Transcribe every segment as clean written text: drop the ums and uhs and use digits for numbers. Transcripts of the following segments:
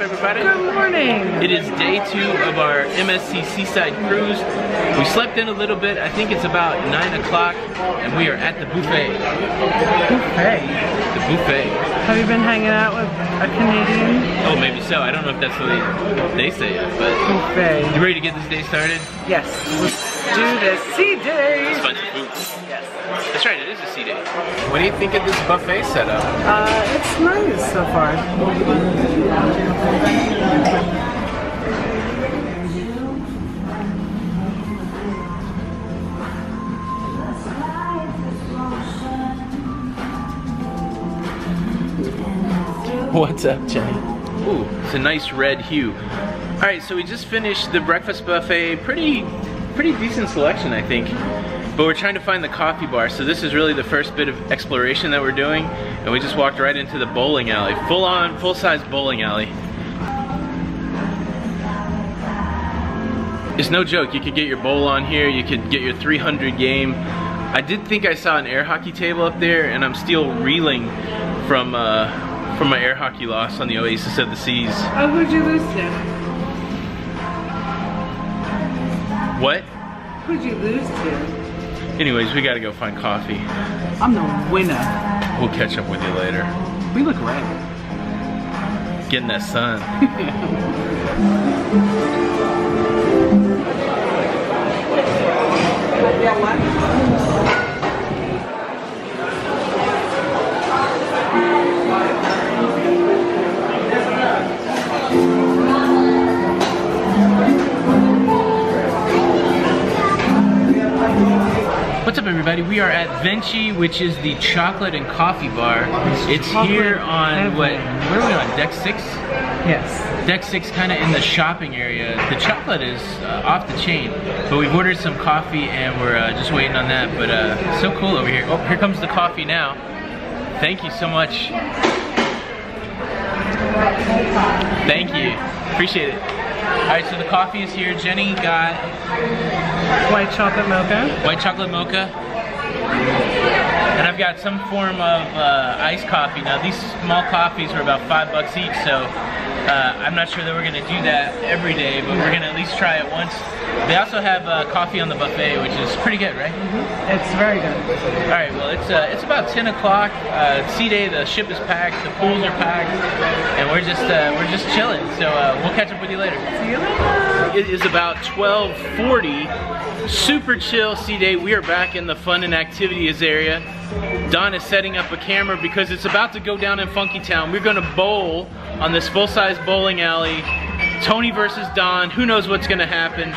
up, everybody? Good morning. It is day 2 of our MSC Seaside Cruise. We slept in a little bit. I think it's about 9 o'clock, and we are at the buffet. Buffet? The buffet. Have you been hanging out with a Canadian? Oh, maybe so. I don't know if that's what they say yet, but... Buffet. You ready to get this day started? Yes. Let's do the sea day. That's fun. Yes. That's right, it is a sea day. What do you think of this buffet setup? It's nice so far. What's up, Jenny? Ooh, it's a nice red hue. Alright, so we just finished the breakfast buffet. Pretty decent selection, I think. But we're trying to find the coffee bar, so this is really the first bit of exploration that we're doing. And we just walked right into the bowling alley. Full-on, full-size bowling alley. It's no joke, you could get your bowl on here, you could get your 300 game. I did think I saw an air hockey table up there, and I'm still reeling from my air hockey loss on the Oasis of the Seas. Oh, who'd you lose to? What? Who'd you lose to? Anyways, we gotta go find coffee. I'm the winner. We'll catch up with you later. We look right. Getting that sun. What's up, everybody? We are at Vinci, which is the chocolate and coffee bar. It's here on what? Where are we on? Deck 6? Yes. Deck 6, kind of in the shopping area. The chocolate is off the chain, but we've ordered some coffee and we're just waiting on that. But so cool over here. Oh, here comes the coffee now. Thank you so much. Thank you. Appreciate it. Alright, so the coffee is here. Jenny got... white chocolate mocha. White chocolate mocha. And I've got some form of iced coffee. Now, these small coffees are about $5 each, so I'm not sure that we're going to do that every day, but we're going to at least try it once. They also have coffee on the buffet, which is pretty good, right? Mm-hmm. It's very good. Alright, well, it's about 10 o'clock. Sea day, the ship is packed, the pools are packed, and we're just chilling. So we'll catch up with you later. See you later. It is about 12:40. Super chill sea day. We are back in the fun and activities area. Don is setting up a camera because it's about to go down in Funky Town. We're gonna bowl on this full-size bowling alley. Tony versus Don, who knows what's gonna happen,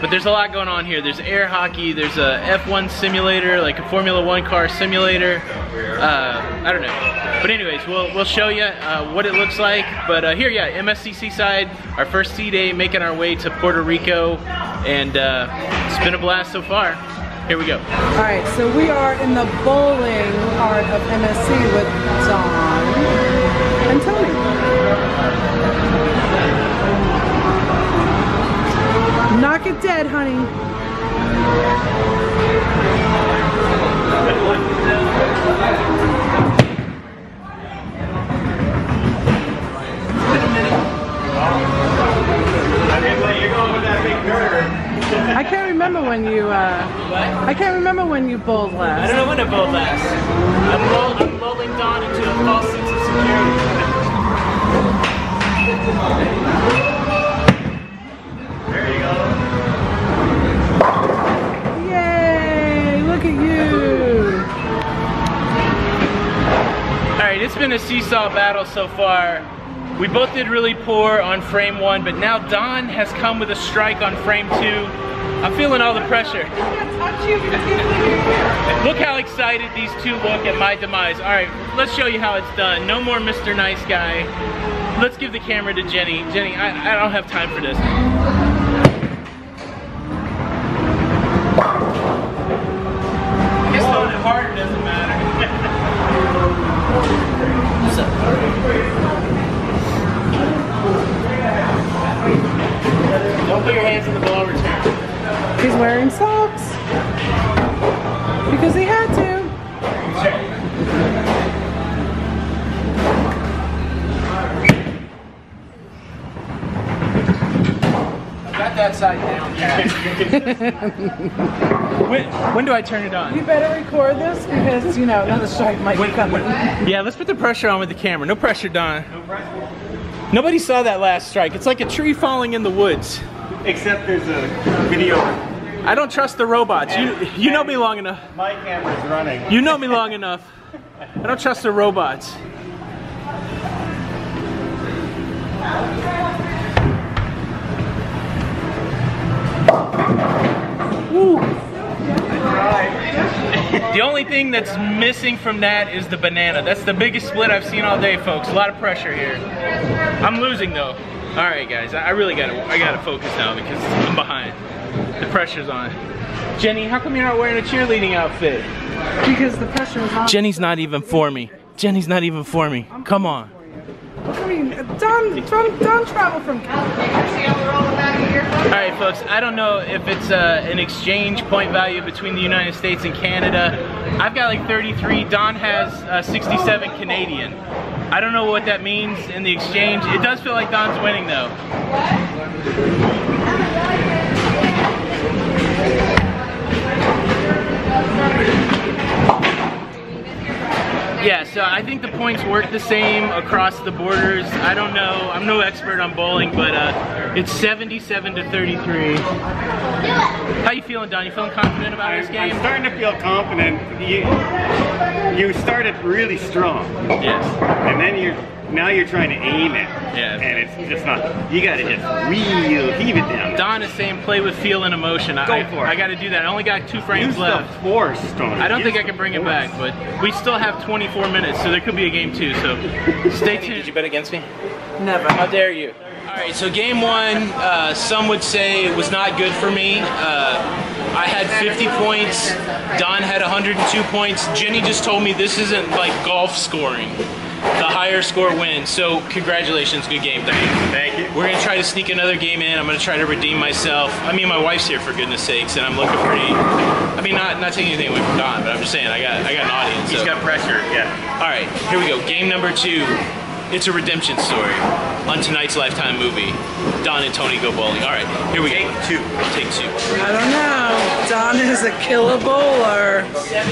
but there's a lot going on here. There's air hockey, there's a F-1 simulator, like a Formula 1 car simulator. I don't know. But anyways, we'll show you what it looks like. But here, yeah, MSC Seaside, our first sea day, making our way to Puerto Rico, and it's been a blast so far. Here we go. All right, so we are in the bowling part of MSC with Don and Tony. Knock it dead, honey. I can't remember when you I can't remember when you bowled last. I don't know when I bowled last. I'm bowling Don into a false sense of security. There you go. Yay! Look at you. Alright, it's been a seesaw battle so far. We both did really poor on frame 1, but now Don has come with a strike on frame 2. I'm feeling all the pressure. Look how excited these two look at my demise. All right, let's show you how it's done. No more Mr. Nice Guy. Let's give the camera to Jenny. Jenny, I don't have time for this. I guess throwing it hard doesn't matter. What's up? Don't put your hands in the ball return. He's wearing socks. Because he had to. Sure. upside down. When do I turn it on? You better record this because, you know, another strike might be coming. Yeah, let's put the pressure on with the camera. No pressure, Don. No pressure. Nobody saw that last strike. It's like a tree falling in the woods. Except there's a video. I don't trust the robots. You know me long enough. My camera's running. You know me long enough. I don't trust the robots. Woo. The only thing that's missing from that is the banana. That's the biggest split I've seen all day, folks. A lot of pressure here. I'm losing though. All right, guys. I really gotta focus now because I'm behind. The pressure's on. Jenny, how come you're not wearing a cheerleading outfit? Because the pressure is on. Jenny's not even for me. Jenny's not even for me. Come on. I mean, don't travel from Canada. All right, folks, I don't know if it's an exchange point value between the United States and Canada. I've got like 33. Don has 67 Canadian. I don't know what that means in the exchange. It does feel like Don's winning, though. Yeah, so I think the points work the same across the borders. I don't know. I'm no expert on bowling, but it's 77 to 33. How you feeling, Don? You feeling confident about this game? I'm starting to feel confident. You started really strong. Yes. And then now you're trying to aim it. Yeah. And it's just not. You gotta just real heave it down. Don is saying play with feel and emotion. Go for it. I gotta do that. I only got 2 frames left. Use the force, Don. I don't think I can bring it back, but we still have 24 minutes, so there could be a game two. So stay tuned. Did you bet against me? Never. How dare you? All right. So game one, some would say it was not good for me. I had 50 points. Don had 102 points. Jenny just told me this isn't like golf scoring. The higher score wins. So congratulations, good game. Thank you. We're gonna try to sneak another game in. I'm gonna try to redeem myself. I mean, my wife's here for goodness sakes, and I'm looking pretty. I mean, not taking anything away from Don, but I'm just saying I got an audience. He's got pressure. Yeah. All right, here we go. Game number two. It's a redemption story on tonight's Lifetime movie. Don and Tony go bowling. All right, here we go. Take two. Take two. I don't know. Don is a killer bowler. You're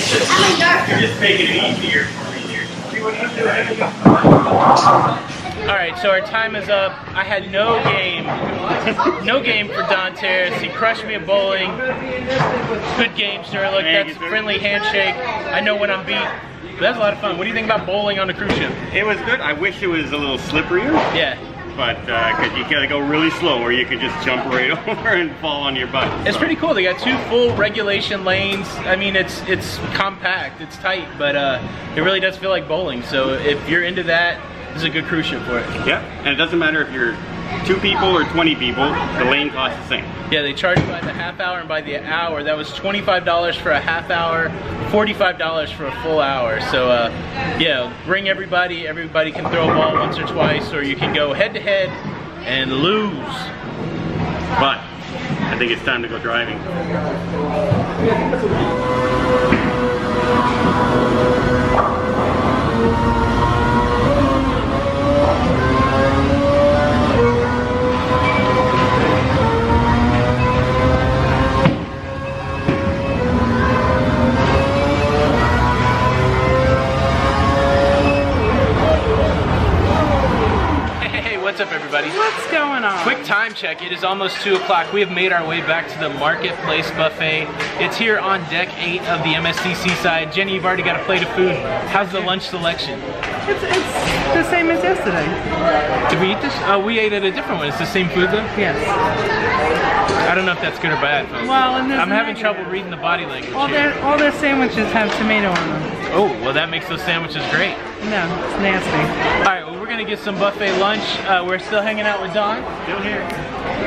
just making it easier for me here. See what you do. All right, so our time is up. I had no game. No game for Don Terrace. He crushed me at bowling. Good game, sir. Look, that's a friendly handshake. I know when I'm beat. That's a lot of fun. What do you think about bowling on a cruise ship? It was good. I wish it was a little slipperier. Yeah. But because you gotta go really slow, or you could just jump right over and fall on your butt. So. It's pretty cool. They got 2 full regulation lanes. I mean, it's compact, it's tight, but it really does feel like bowling. So if you're into that, this is a good cruise ship for it. Yeah, and it doesn't matter if you're 2 people or 20 people. The lane costs the same. Yeah, they charge by the half hour and by the hour. That was $25 for a half hour, $45 for a full hour. So yeah, bring everybody. Everybody can throw a ball once or twice, or you can go head to head and lose. But I think it's time to go driving. What's up, everybody? What's going on? Quick time check. It is almost 2 o'clock. We have made our way back to the Marketplace Buffet. It's here on deck 8 of the MSC Seaside. Jenny, you've already got a plate of food. How's the lunch selection? It's the same as yesterday. Did we eat this? We ate at a different one. It's the same food, though? Yes. I don't know if that's good or bad, folks. Well, and I'm having trouble reading the body language. All their sandwiches have tomato on them. Oh, well, that makes those sandwiches great. No, it's nasty. All right. We're gonna get some buffet lunch. We're still hanging out with Don. Still here.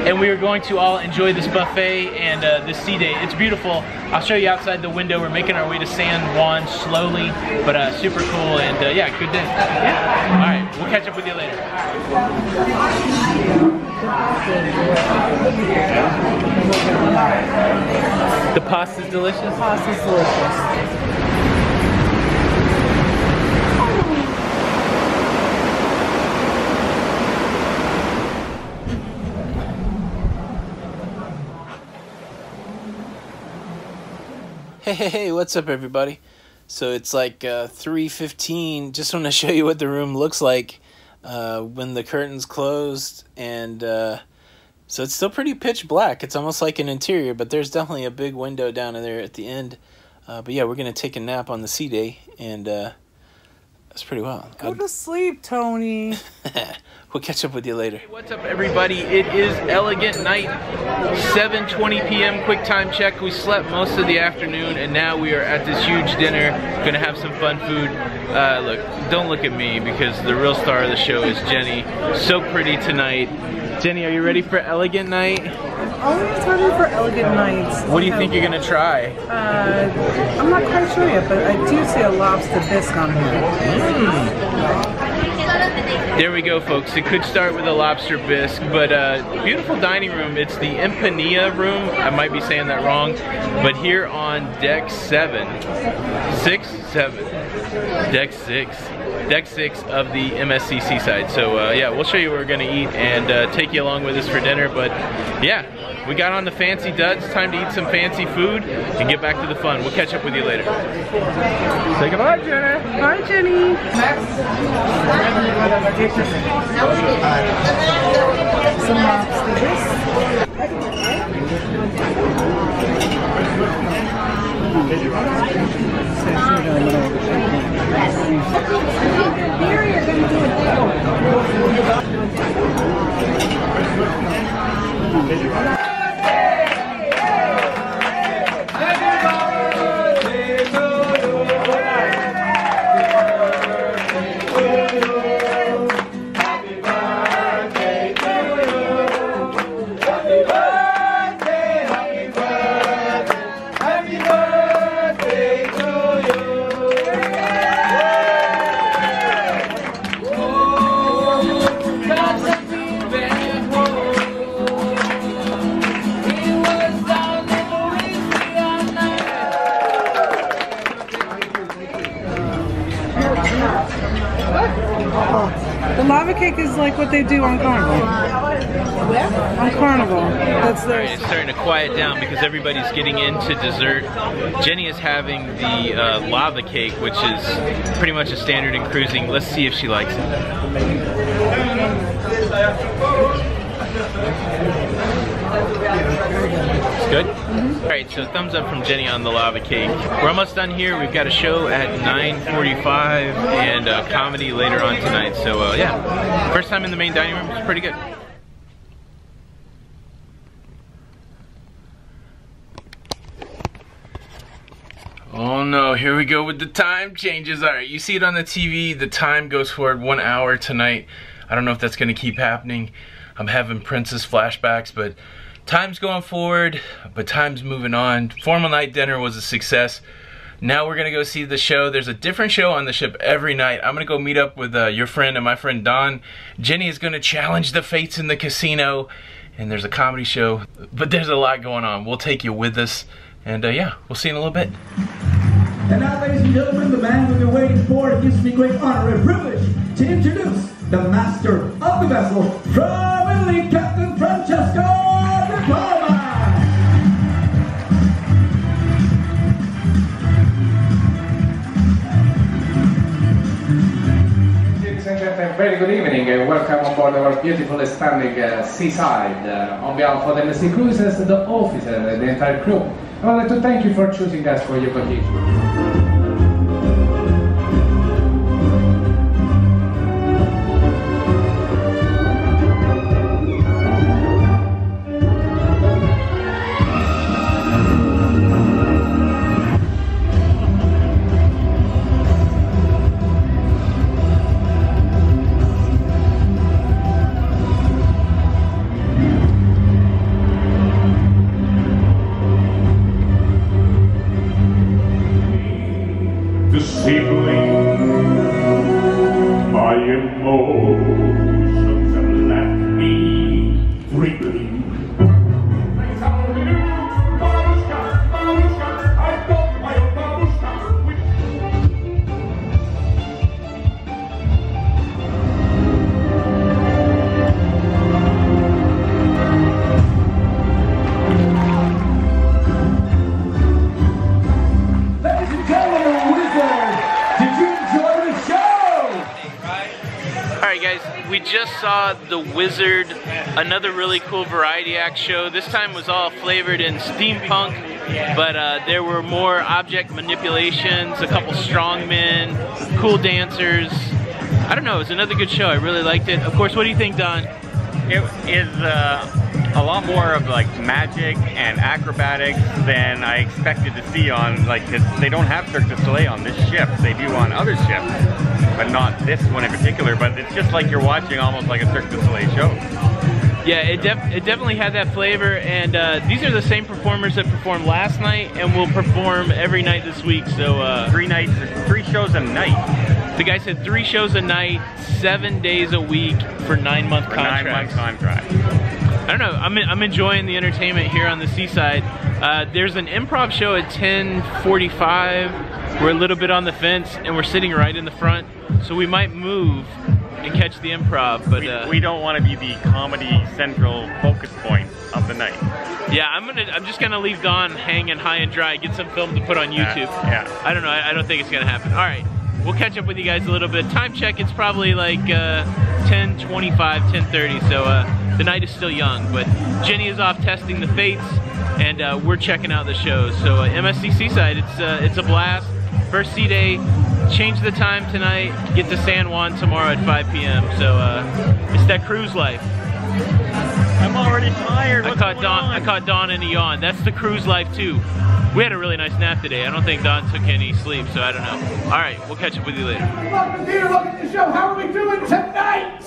And we are going to all enjoy this buffet and this sea day. It's beautiful. I'll show you outside the window. We're making our way to San Juan slowly, but super cool and yeah, good day. Yeah. All right, we'll catch up with you later. The pasta's delicious. The pasta's delicious. Hey, what's up, everybody? So it's like 3:15. Just want to show you what the room looks like when the curtains closed, and so it's still pretty pitch black. It's almost like an interior, but there's definitely a big window down in there at the end. But yeah, we're gonna take a nap on the sea day, and that's pretty wild. Go to sleep, Tony. We'll catch up with you later. Hey, what's up, everybody? It is Elegant Night, 7:20 p.m. quick time check. We slept most of the afternoon, and now we are at this huge dinner. Gonna have some fun food. Look, don't look at me, because the real star of the show is Jenny. So pretty tonight. Jenny, are you ready for Elegant Night? I'm always ready for Elegant Nights. What do you think you're gonna try? I'm not quite sure yet, but I do see a lobster bisque on here. There we go, folks. It could start with a lobster bisque, but beautiful dining room. It's the Empania room. I might be saying that wrong, but here on deck six of the MSC Seaside. So yeah, we'll show you what we're gonna eat and take you along with us for dinner. But yeah, we got on the fancy duds. Time to eat some fancy food and get back to the fun. We'll catch up with you later. Say goodbye, Jenna. Bye, Jenny. The lava cake is like what they do on Carnival. Where? On Carnival. That's their... Right, it's starting to quiet down because everybody's getting into dessert. Jenny is having the lava cake, which is pretty much a standard in cruising. Let's see if she likes it. It's good? Mm-hmm. All right, so thumbs up from Jenny on the lava cake. We're almost done here. We've got a show at 9:45 and a comedy later on tonight. So yeah, first time in the main dining room. It's pretty good. Oh no, here we go with the time changes. All right, you see it on the TV. The time goes forward 1 hour tonight. I don't know if that's gonna keep happening. I'm having princess flashbacks, but time's going forward, but time's moving on. Formal night dinner was a success. Now we're gonna go see the show. There's a different show on the ship every night. I'm gonna go meet up with your friend and my friend Don. Jenny is gonna challenge the fates in the casino, and there's a comedy show, but there's a lot going on. We'll take you with us, and yeah, we'll see you in a little bit. And now, ladies and gentlemen, the man we've been waiting for, it gives me great honor and privilege to introduce the master of the vessel, privately Captain Francesco. Ladies and gentlemen, very good evening and welcome on board our beautiful stunning seaside. On behalf of the MSC Cruises, the officer, and the entire crew, I would like to thank you for choosing us for your vacation. just saw The Wizard, another really cool variety act show. This time was all flavored in steampunk, but there were more object manipulations, a couple strongmen, cool dancers. I don't know, it was another good show. I really liked it. Of course, what do you think, Don? It is a lot more of like magic and acrobatics than I expected to see on, like, because they don't have Cirque du Soleil on this ship. They do on other ships, but not this one in particular. But it's just like you're watching almost like a Cirque du Soleil show. Yeah, it definitely had that flavor, and these are the same performers that performed last night and will perform every night this week. So three shows a night. The guy said 3 shows a night, 7 days a week for 9-month contracts. 9-month contract. I don't know. I'm enjoying the entertainment here on the seaside. There's an improv show at 10:45. We're a little bit on the fence, and we're sitting right in the front, so we might move and catch the improv. But we don't want to be the comedy central focus point of the night. Yeah, I'm just gonna leave Don hanging high and dry. Get some film to put on YouTube. Yeah. I don't know. I don't think it's gonna happen. All right. We'll catch up with you guys a little bit. Time check, it's probably like 10:25, 10:30, so the night is still young. But Jenny is off testing the fates, and we're checking out the show. So MSC Seaside, it's a blast. First sea day, change the time tonight, get to San Juan tomorrow at 5 p.m. So it's that cruise life. I'm already tired. I caught Don in a yawn. That's the cruise life too. We had a really nice nap today. I don't think Don took any sleep, so I don't know. All right, we'll catch up with you later. Welcome to Beer, welcome to the show. How are we doing tonight?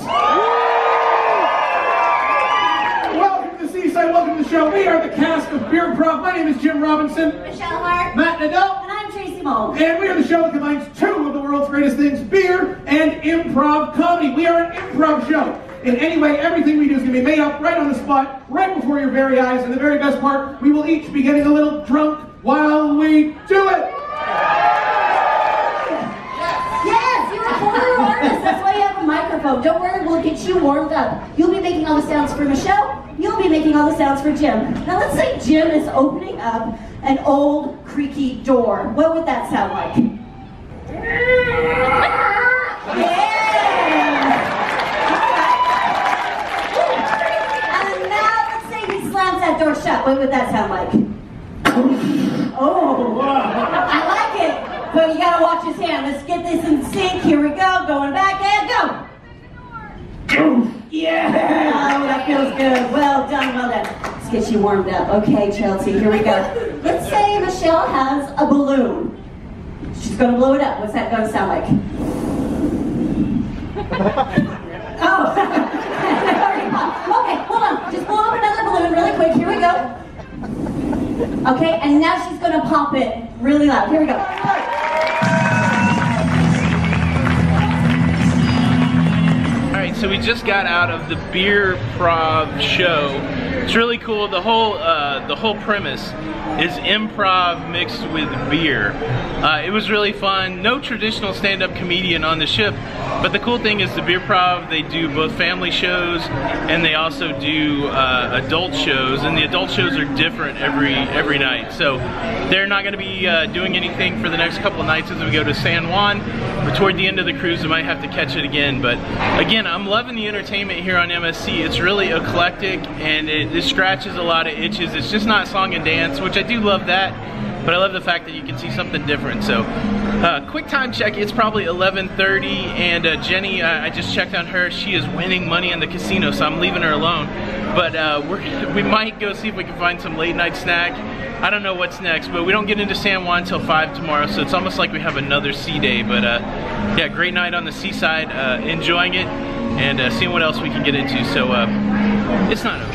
Woo! Welcome to the seaside, welcome to the show. We are the cast of Beer Improv. My name is Jim Robinson. Michelle Hart. Matt Nadel. And I'm Tracy Mole. And we are the show that combines two of the world's greatest things, beer and improv comedy. We are an improv show. In any way, everything we do is going to be made up right on the spot, right before your very eyes. And the very best part, we will each be getting a little drunk while we do it! Yes! Yes! You're a former artist! That's why you have a microphone. Don't worry, we'll get you warmed up. You'll be making all the sounds for Michelle. You'll be making all the sounds for Jim. Now let's say Jim is opening up an old, creaky door. What would that sound like? Yeah! And now let's say he slams that door shut. What would that sound like? Oh, I like it, but you gotta watch his hand. Let's get this in sync. Here we go, going back and go. Yeah. Oh, that feels good. Well done, well done. Let's get you warmed up. Okay, Chelsea, here we go. Let's say Michelle has a balloon. She's gonna blow it up. What's that gonna sound like? Oh. Okay, hold on. Just blow up another balloon really quick. Here we go. Okay, and now she's gonna pop it really loud. Here we go. All right, so we just got out of the Beer Improv show. It's really cool. The whole premise is improv mixed with beer. It was really fun. No traditional stand-up comedian on the ship, but the cool thing is the Beer Improv, they do both family shows and they also do adult shows, and the adult shows are different every night. So they're not gonna be doing anything for the next couple of nights as we go to San Juan. But toward the end of the cruise, we might have to catch it again. But again, I'm loving the entertainment here on MSC. It's really eclectic and it scratches a lot of itches. It's just not song and dance, which I do love that. But I love the fact that you can see something different. So, quick time check, it's probably 11:30, and Jenny, I just checked on her, she is winning money in the casino, so I'm leaving her alone. But we might go see if we can find some late night snack. I don't know what's next, but we don't get into San Juan till 5 tomorrow, so it's almost like we have another sea day. But yeah, great night on the seaside, enjoying it, and seeing what else we can get into. So, it's not over.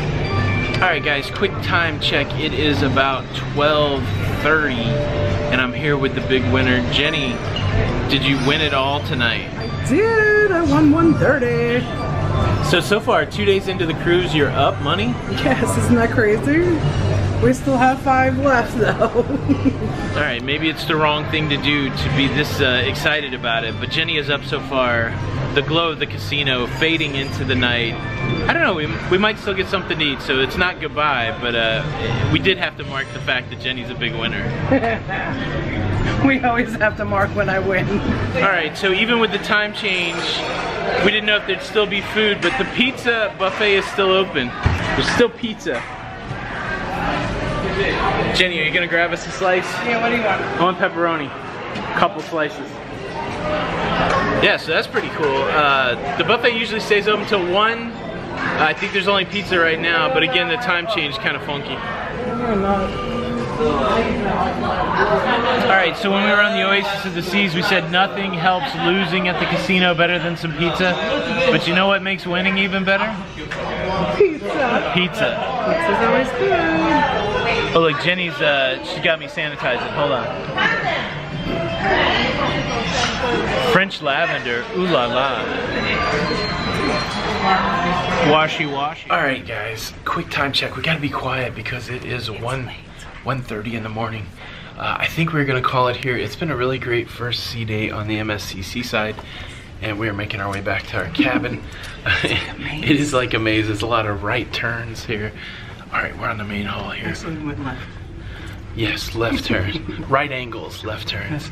Alright guys, quick time check. It is about 12:30 and I'm here with the big winner. Jenny, did you win it all tonight? I did. I won 130. So far, 2 days into the cruise, you're up money? Yes, isn't that crazy? We still have 5 left though. Alright, maybe it's the wrong thing to do to be this excited about it, but Jenny is up so far. The glow of the casino fading into the night. I don't know, we might still get something to eat, so it's not goodbye, but we did have to mark the fact that Jenny's a big winner. We always have to mark when I win. Alright, so even with the time change, we didn't know if there'd still be food, but the pizza buffet is still open. There's still pizza. Jenny, are you gonna grab us a slice? Yeah, what do you want? I want pepperoni. A couple slices. Yeah, so that's pretty cool. The buffet usually stays open till 1. I think there's only pizza right now, but again, the time change is kind of funky. Alright, so when we were on the Oasis of the Seas, we said nothing helps losing at the casino better than some pizza. But you know what makes winning even better? Pizza. Pizza. Pizza's always good. Oh look, Jenny's, she got me sanitizing. Hold on. French lavender, ooh la la. Washy washy. Alright guys, quick time check. We gotta be quiet because it is 1:30 in the morning. I think we're gonna call it here. It's been a really great first sea day on the MSC Seaside, and we're making our way back to our cabin. It is like a maze. There's a lot of right turns here. Alright, we're on the main hall here. Yes, left turn. Right angles, left turns.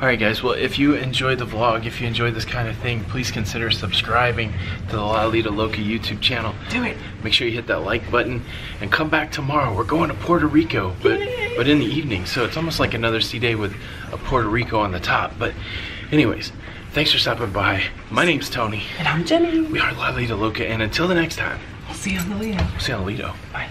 Alright guys, well if you enjoyed the vlog, if you enjoyed this kind of thing, please consider subscribing to the La Lido Loca YouTube channel. Do it! Make sure you hit that like button and come back tomorrow. We're going to Puerto Rico, but in the evening, so it's almost like another sea day with a Puerto Rico on the top. But anyways, thanks for stopping by. My name's Tony. And I'm Jenny. We are La Lido Loca, and until the next time. I'll see you on the Lido. I'll see you on the Lido. Bye.